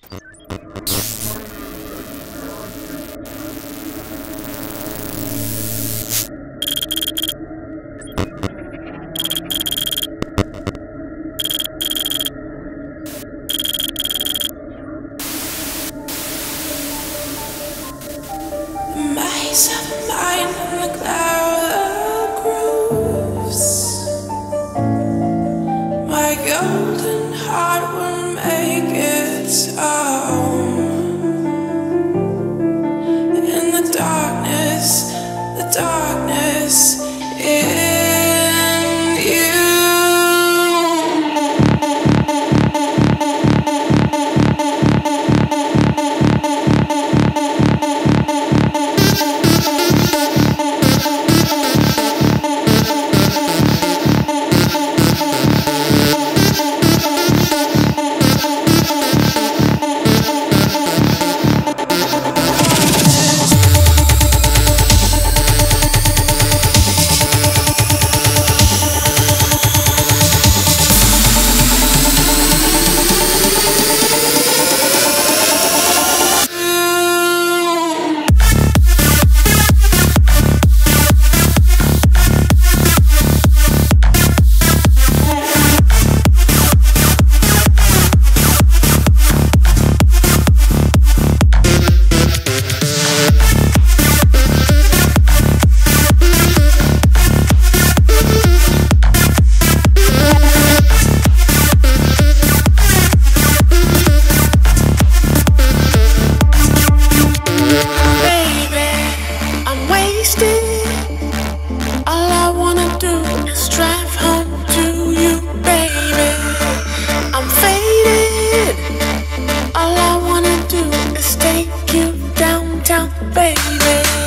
Baby